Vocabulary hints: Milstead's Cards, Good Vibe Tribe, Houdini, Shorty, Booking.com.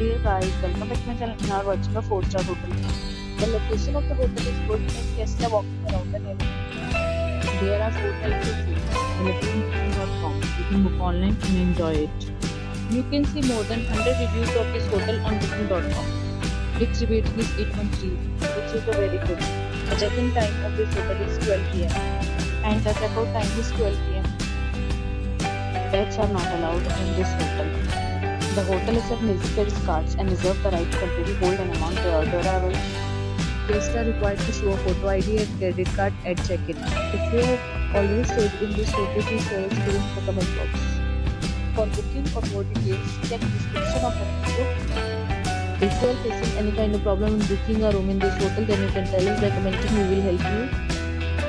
Dear guys, welcome back to my channel. We are watching a 4-star hotel. The location of the hotel is good and guests are walking around the neighborhood. There are 4 types of rooms available on Booking.com. You can book online and enjoy it. You can see more than 100 reviews of this hotel on Booking.com. Its rating is 8.3, which is a very good. The check-in time of this hotel is 12 PM and the check-out time is 12 PM. Pets are not allowed in this hotel. The hotel accepts Milstead's Cards and reserves the right to temporarily hold an amount prior to arrival. Guests are required to show a photo ID and credit card at check-in. If you have already stayed in this hotel, please share your experience in the comment box. For booking or more details, check the description of the video. If you are facing any kind of problem in booking a room in this hotel, then you can tell us by commenting. We will help you.